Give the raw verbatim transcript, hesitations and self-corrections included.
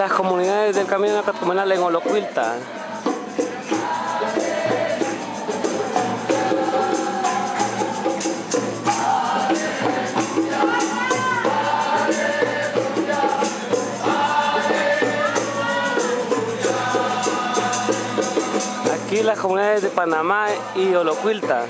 las comunidades del Camino Neocatecumenal en Olocuilta. Aquí las comunidades de Panamá y Olocuilta.